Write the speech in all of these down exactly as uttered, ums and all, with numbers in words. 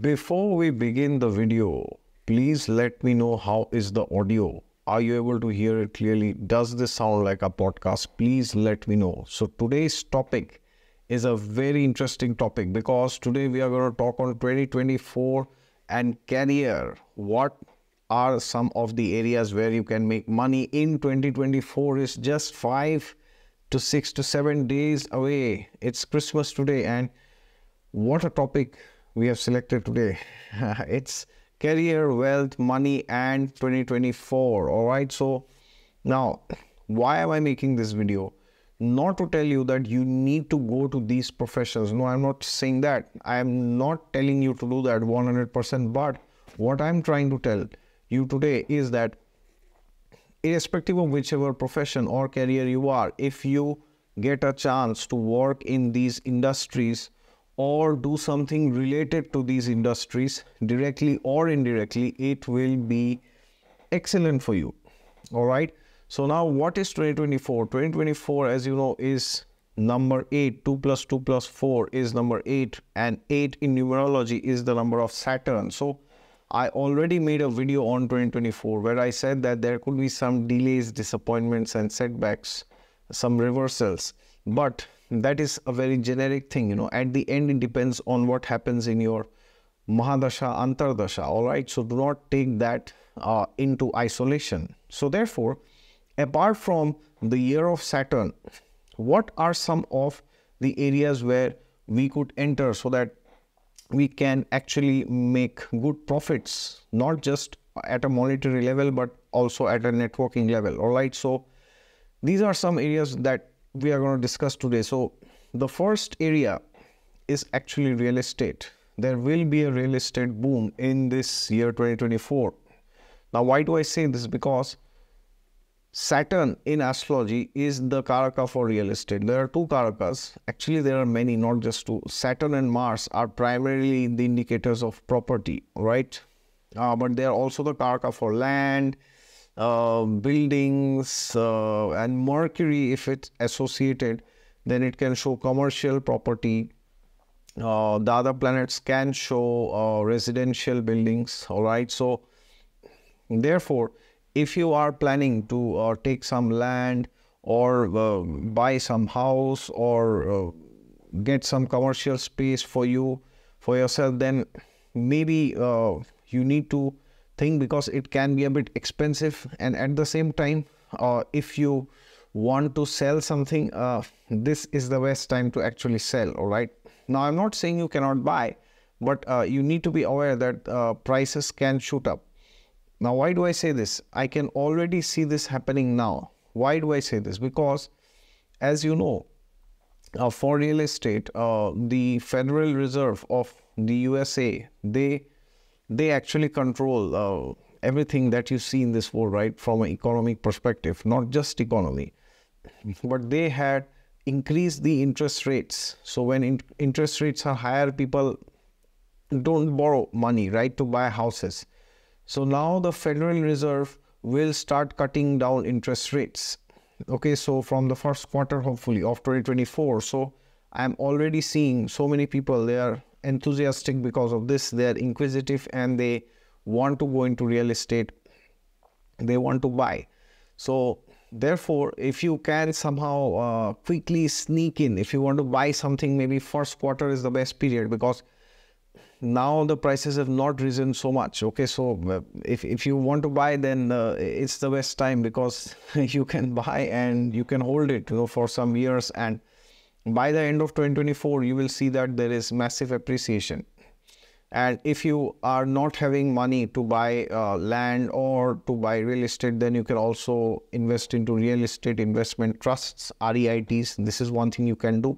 Before we begin the video, please let me know how is the audio. Are you able to hear it clearly? Does this sound like a podcast? Please let me know. So today's topic is a very interesting topic because today we are going to talk on twenty twenty-four and career. What are some of the areas where you can make money in twenty twenty-four is just five to six to seven days away. It's Christmas today, and what a topic we have selected today. It's career, wealth, money, and twenty twenty-four. All right. So now, why am I making this video? Not to tell you that you need to go to these professions. No, I'm not saying that. I am not telling you to do that one hundred percent. But what I'm trying to tell you today is that irrespective of whichever profession or career you are, if you get a chance to work in these industries, or do something related to these industries directly or indirectly, it will be excellent for you. All right. So now what is twenty twenty-four? twenty twenty-four, as you know, is number eight. two plus two plus four is number eight. And eight in numerology is the number of Saturn. So I already made a video on twenty twenty-four where I said that there could be some delays, disappointments, and setbacks, some reversals. But that is a very generic thing, you know. At the end, it depends on what happens in your Mahadasha, Antardasha, all right? So do not take that uh, into isolation. So therefore, apart from the year of Saturn, what are some of the areas where we could enter so that we can actually make good profits, not just at a monetary level, but also at a networking level, all right? So these are some areas that we are going to discuss today. So the first area is actually real estate. There will be a real estate boom in this year twenty twenty-four. Now, why do I say this? Because Saturn in astrology is the Karaka for real estate. There are two Karakas. Actually, there are many, not just two. Saturn and Mars are primarily the indicators of property, right? Uh, but they are also the Karaka for land, Uh, buildings, uh, and Mercury, if it's associated, then it can show commercial property. Uh, the other planets can show uh, residential buildings, all right? So therefore, if you are planning to uh, take some land or uh, buy some house or uh, get some commercial space for you, for yourself, then maybe uh, you need to thing because it can be a bit expensive. And at the same time, uh, if you want to sell something, uh, this is the best time to actually sell, all right? Now, I'm not saying you cannot buy, but uh, you need to be aware that uh, prices can shoot up. Now, why do I say this? I can already see this happening now. Why do I say this? Because, as you know, uh, for real estate, uh, the Federal Reserve of the U S A, they They actually control uh, everything that you see in this world, right? From an economic perspective, not just economy, but they had increased the interest rates. So when in interest rates are higher, people don't borrow money, right, to buy houses. So now the Federal Reserve will start cutting down interest rates. Okay, so from the first quarter, hopefully, of twenty twenty-four. So I'm already seeing so many people, they are enthusiastic because of this. They are inquisitive and they want to go into real estate. They want to buy. So therefore, if you can somehow uh, quickly sneak in, if you want to buy something, maybe first quarter is the best period because now the prices have not risen so much. Okay, so if, if you want to buy, then uh, it's the best time because you can buy and you can hold it, you know, for some years, and by the end of twenty twenty-four, you will see that there is massive appreciation. And if you are not having money to buy uh, land or to buy real estate, then you can also invest into real estate investment trusts, R E I Ts. This is one thing you can do.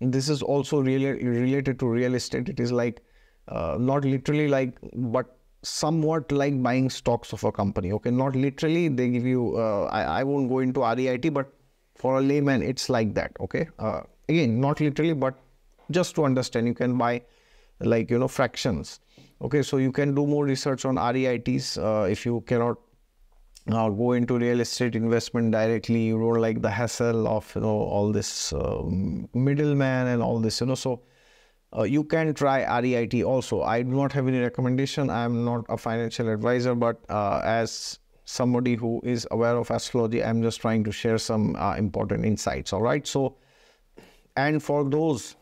And this is also really related to real estate. It is like, uh, not literally like, but somewhat like buying stocks of a company. Okay, not literally, they give you, uh, I, I won't go into R E I T, but for a layman, it's like that. Okay. Uh, Again, not literally, but just to understand, you can buy, like, you know, fractions. Okay, so you can do more research on R E I Ts. Uh, if you cannot uh, go into real estate investment directly, you don't like the hassle of, you know, all this um, middleman and all this, you know. So Uh, you can try R E I T also. I do not have any recommendation. I am not a financial advisor, but uh, as somebody who is aware of astrology, I'm just trying to share some uh, important insights. All right. So, and for those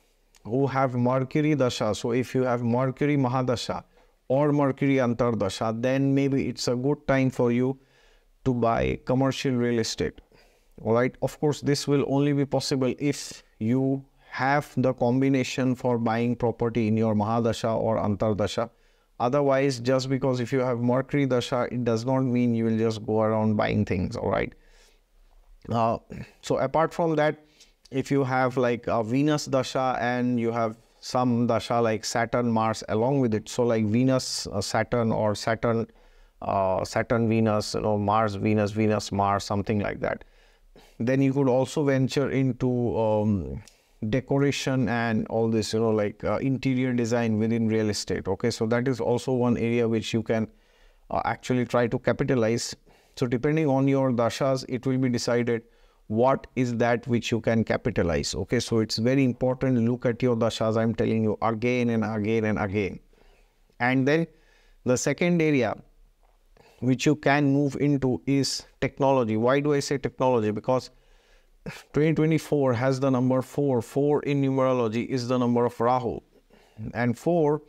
who have Mercury Dasha, so if you have Mercury Mahadasha or Mercury Antardasha, then maybe it's a good time for you to buy commercial real estate. All right. Of course, this will only be possible if you have the combination for buying property in your Mahadasha or Antardasha. Otherwise, just because if you have Mercury Dasha, it does not mean you will just go around buying things. All right. Uh, so apart from that, if you have like a Venus Dasha and you have some Dasha like Saturn, Mars along with it. So like Venus, uh, Saturn, or Saturn, uh, Saturn, Venus, you know, Mars, Venus, Venus, Mars, something like that. Then you could also venture into um, decoration and all this, you know, like uh, interior design within real estate. Okay, so that is also one area which you can uh, actually try to capitalize. So depending on your dashas, it will be decided what is that which you can capitalize. Okay, so it's very important. Look at your dashas. I'm telling you again and again and again. And then the second area which you can move into is technology. Why do I say technology? Because twenty twenty-four has the number four. Four in numerology is the number of Rahu, and four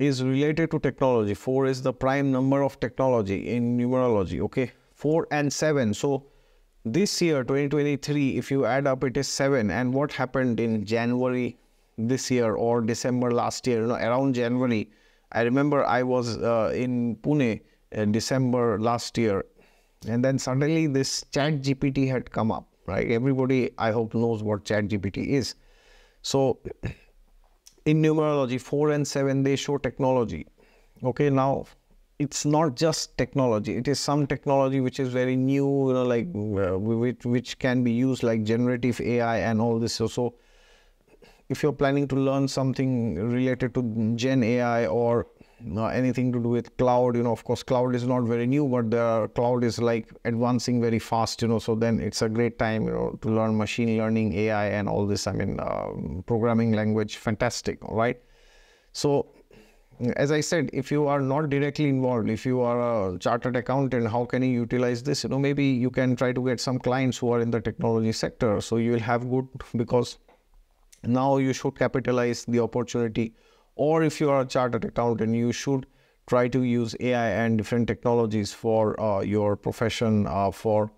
is related to technology. Four is the prime number of technology in numerology. Okay, four and seven. So this year, twenty twenty-three, if you add up, it is seven. And what happened in January this year or December last year, you know, around January, I remember I was uh, in Pune in December last year, and then suddenly this ChatGPT had come up. Right, everybody I hope knows what ChatGPT is. So in numerology, four and seven, they show technology. Okay, now it's not just technology, it is some technology which is very new, you know, like uh, which, which can be used like generative A I and all this. So, so if you're planning to learn something related to Gen A I or uh, anything to do with cloud, you know, of course, cloud is not very new, but the cloud is like advancing very fast, you know, so then it's a great time, you know, to learn machine learning, A I and all this. I mean, uh, programming language, fantastic, all right? So as I said, if you are not directly involved, if you are a chartered accountant, how can you utilize this? You know, maybe you can try to get some clients who are in the technology sector. So you will have good, because now you should capitalize the opportunity. Or if you are a chartered accountant, you should try to use A I and different technologies for uh, your profession, uh, for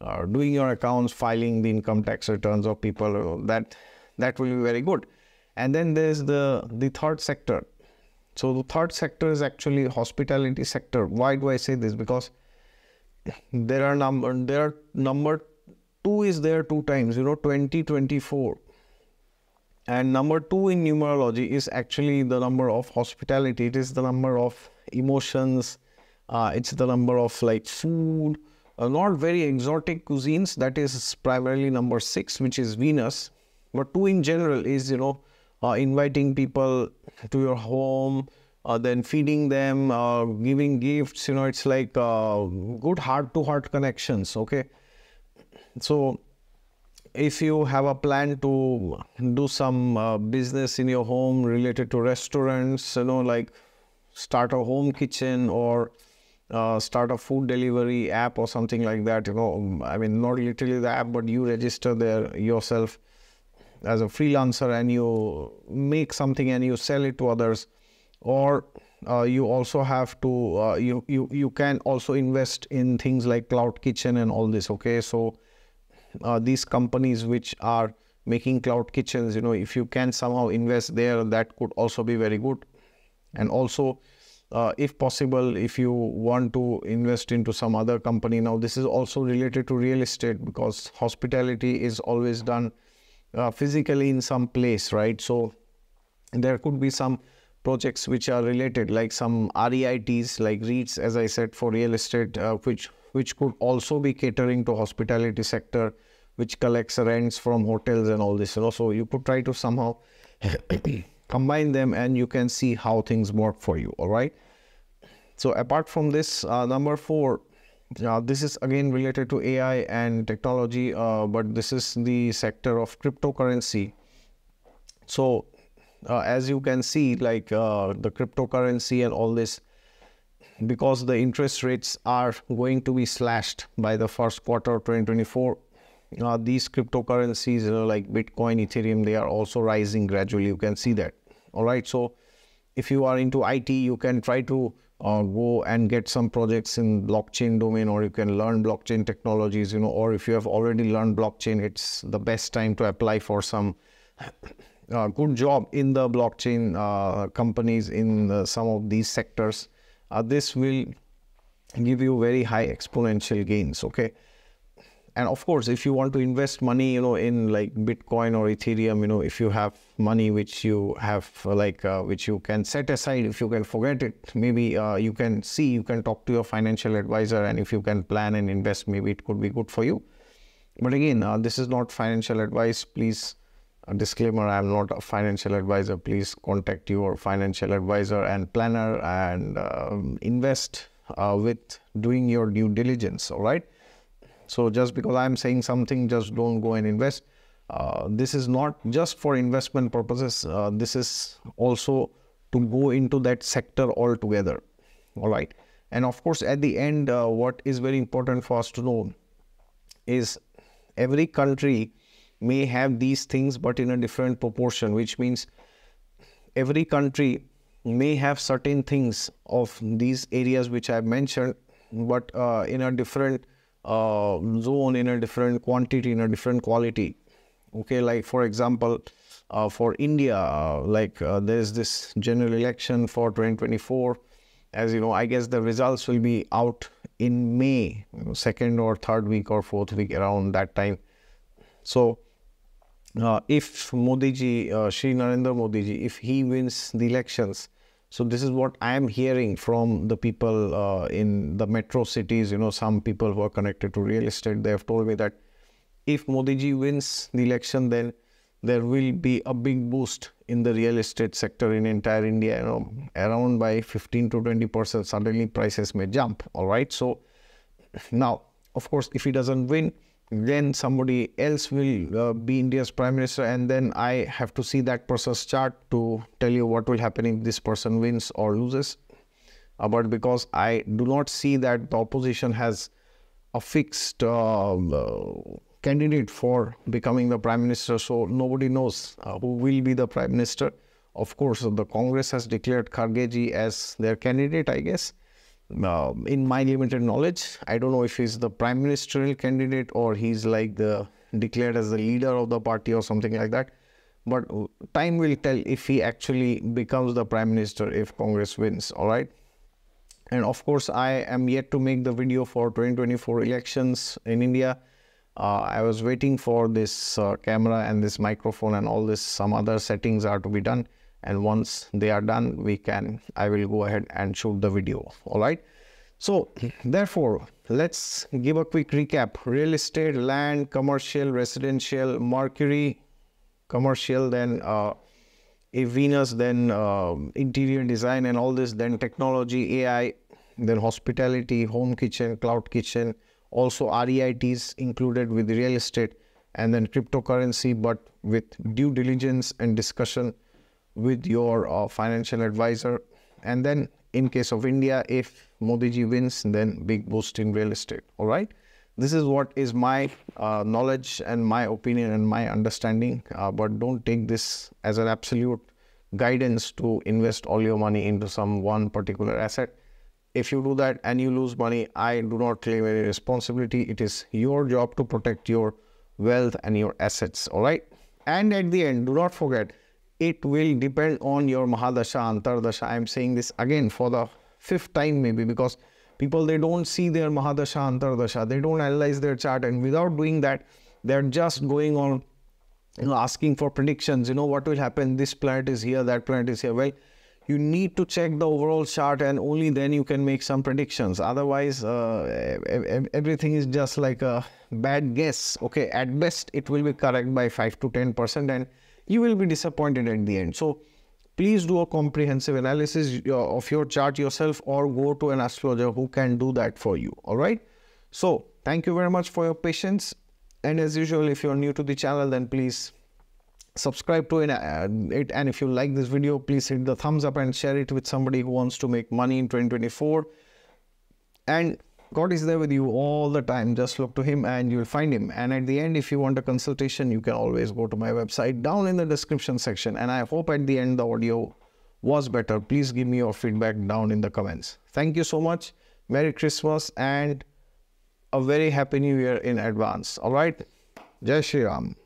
uh, doing your accounts, filing the income tax returns of people. That, that will be very good. And then there's the, the third sector. So the third sector is actually hospitality sector. Why do I say this? Because there are number, there are number two is there two times, you know, twenty twenty-four. And number two in numerology is actually the number of hospitality. It is the number of emotions. Uh, it's the number of like food, uh, not very exotic cuisines. That is primarily number six, which is Venus. But two in general is, you know, Uh, inviting people to your home, uh, then feeding them, uh, giving gifts, you know, it's like uh, good heart-to-heart connections, okay? So if you have a plan to do some uh, business in your home related to restaurants, you know, like start a home kitchen or uh, start a food delivery app or something like that, you know, I mean, not literally the app, but you register there yourself as a freelancer and you make something and you sell it to others. Or uh, you also have to, uh, you, you, you can also invest in things like cloud kitchen and all this, okay? So uh, these companies which are making cloud kitchens, you know, if you can somehow invest there, that could also be very good. And also, uh, if possible, if you want to invest into some other company, now this is also related to real estate because hospitality is always done Uh, physically in some place, right? So there could be some projects which are related, like some R E I Ts, like REITs, as I said, for real estate, uh, which which could also be catering to hospitality sector, which collects rents from hotels and all this. You know, so you could try to somehow combine them, and you can see how things work for you. All right. So apart from this, uh, number four. Now, this is again related to A I and technology, uh, but this is the sector of cryptocurrency. So uh, as you can see, like uh, the cryptocurrency and all this, because the interest rates are going to be slashed by the first quarter of twenty twenty-four, uh, these cryptocurrencies uh, like Bitcoin, Ethereum, they are also rising gradually. You can see that. All right. So if you are into I T, you can try to uh, go and get some projects in blockchain domain, or you can learn blockchain technologies, you know, or if you have already learned blockchain, it's the best time to apply for some uh, good job in the blockchain uh, companies in the, some of these sectors. Uh, this will give you very high exponential gains, okay? And of course, if you want to invest money, you know, in like Bitcoin or Ethereum, you know, if you have money which you have like, uh, which you can set aside, if you can forget it, maybe uh, you can see, you can talk to your financial advisor, and if you can plan and invest, maybe it could be good for you. But again, uh, this is not financial advice. Please, a disclaimer, I am not a financial advisor. Please contact your financial advisor and planner and uh, invest uh, with doing your due diligence, all right? So just because I am saying something, just don't go and invest. Uh, this is not just for investment purposes. Uh, this is also to go into that sector altogether, all right? And of course, at the end, uh, what is very important for us to know is every country may have these things, but in a different proportion, which means every country may have certain things of these areas which I've mentioned, but uh, in a different uh, zone, in a different quantity, in a different quality. Okay, like for example, uh, for India, uh, like uh, there's this general election for twenty twenty-four. As you know, I guess the results will be out in May, you know, second or third week or fourth week, around that time. So Uh, if Modi ji, uh, Shri Narendra Modi ji, if he wins the elections, so this is what I am hearing from the people uh, in the metro cities, you know, some people who are connected to real estate, they have told me that if Modi ji wins the election, then there will be a big boost in the real estate sector in entire India, you know, around by fifteen to twenty percent, suddenly prices may jump, all right? So now, of course, if he doesn't win, then somebody else will uh, be India's prime minister, and then I have to see that person's chart to tell you what will happen if this person wins or loses. Uh, but because I do not see that the opposition has a fixed uh, candidate for becoming the prime minister, so nobody knows uh, who will be the prime minister. Of course, the Congress has declared Khargeji as their candidate, I guess. Uh, in my limited knowledge, I don't know if he's the prime ministerial candidate or he's like the declared as the leader of the party or something like that. But time will tell if he actually becomes the prime minister if Congress wins, all right? And of course, I am yet to make the video for twenty twenty-four elections in India. Uh, I was waiting for this uh, camera and this microphone and all this. Some other settings are to be done. And once they are done, we can, I will go ahead and shoot the video, all right? So therefore, let's give a quick recap. Real estate, land, commercial, residential, Mercury, commercial, then uh, a Venus, then uh, interior design and all this, then technology, A I, then hospitality, home kitchen, cloud kitchen, also R E I Ts included with real estate, and then cryptocurrency, but with due diligence and discussion with your uh, financial advisor. And then in case of India, if Modi ji wins, then big boost in real estate, all right? This is what is my uh, knowledge and my opinion and my understanding, uh, but don't take this as an absolute guidance to invest all your money into some one particular asset. If you do that and you lose money, I do not claim any responsibility. It is your job to protect your wealth and your assets, all right? And at the end, do not forget, it will depend on your Mahadasha, Antardasha. I am saying this again for the fifth time maybe, because people, they don't see their Mahadasha, Antardasha. They don't analyze their chart, and without doing that, they're just going on, you know, asking for predictions. You know, what will happen? This planet is here, that planet is here. Well, you need to check the overall chart, and only then you can make some predictions. Otherwise, uh, everything is just like a bad guess. Okay, at best, it will be correct by five to ten percent, and you will be disappointed at the end. So please do a comprehensive analysis of your chart yourself, or go to an astrologer who can do that for you, all right? So thank you very much for your patience. And as usual, if you're new to the channel, then please subscribe to it, and if you like this video, please hit the thumbs up and share it with somebody who wants to make money in twenty twenty-four. And God is there with you all the time. Just look to him and you'll find him. And at the end, if you want a consultation, you can always go to my website down in the description section. And I hope at the end the audio was better. Please give me your feedback down in the comments. Thank you so much. Merry Christmas and a very happy new year in advance. All right. Jai Shri Ram.